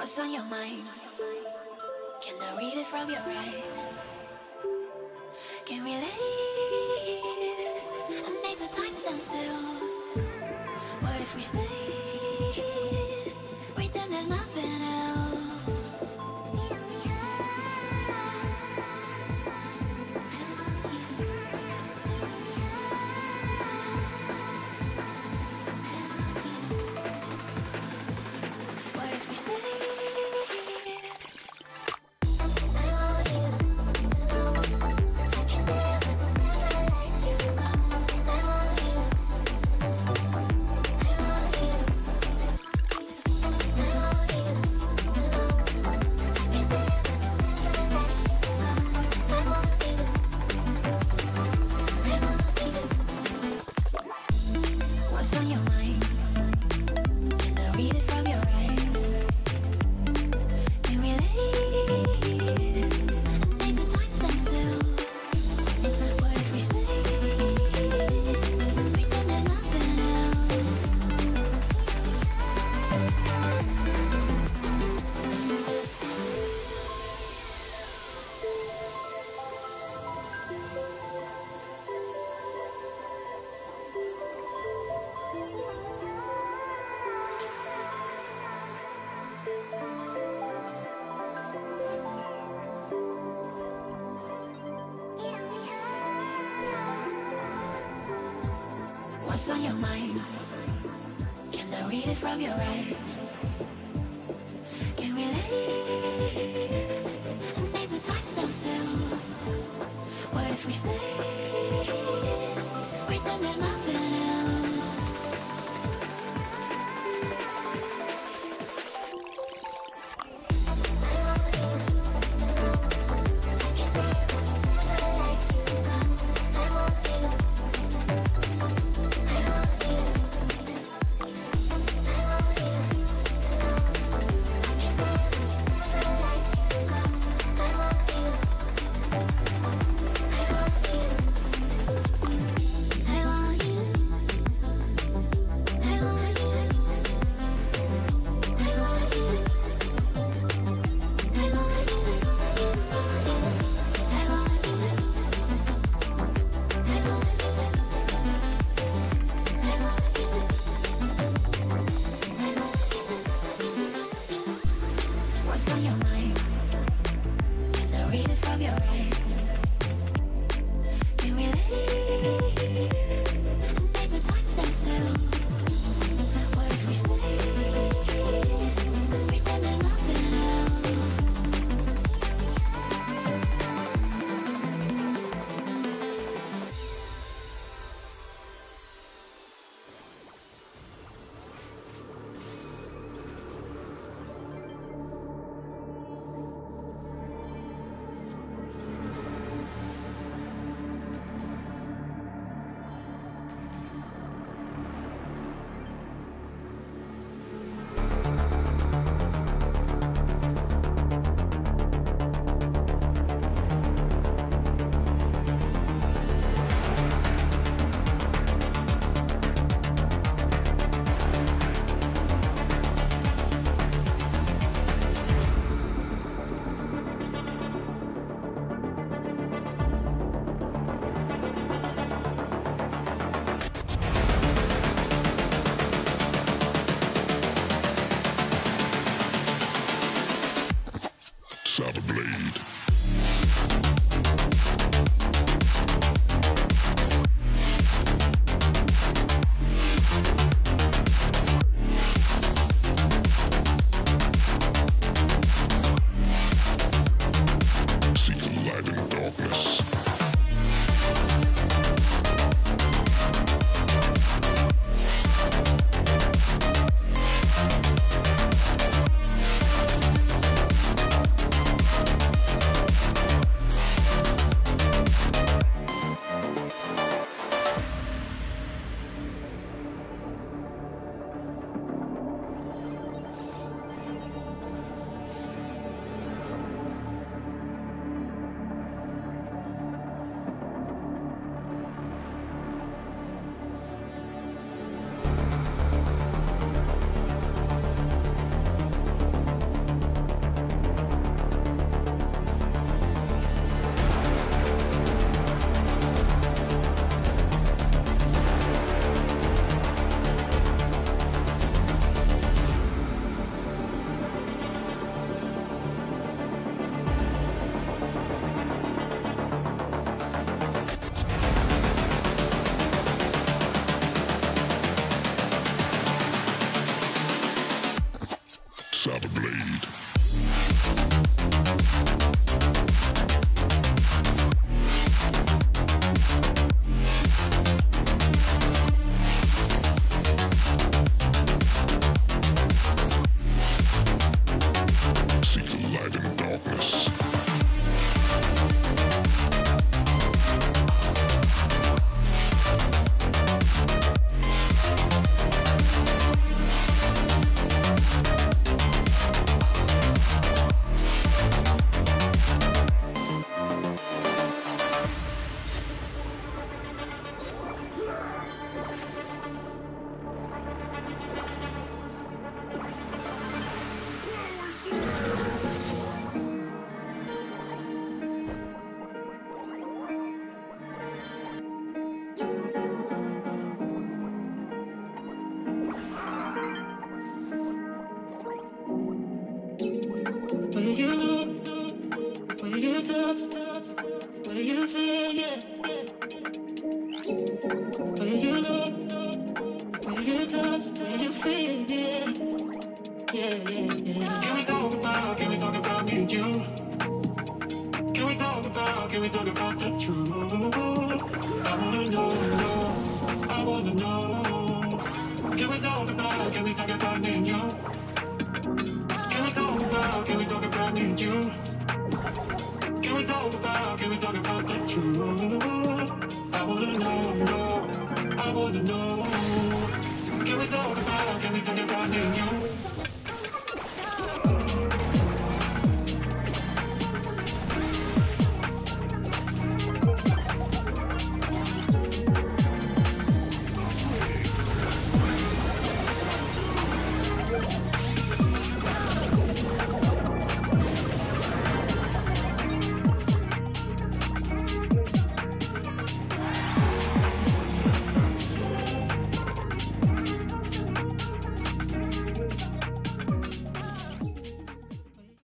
What's on your mind? Can I read it from your eyes? Can we relate and make the time stand still? What if we stay, pretend there's nothing else? What if we stay? What's on your mind? Can I read it from your eyes? Can we relate and make the time stand still? What if we stay? Pretend there's nothing Can we talk about, can we talk about me and you?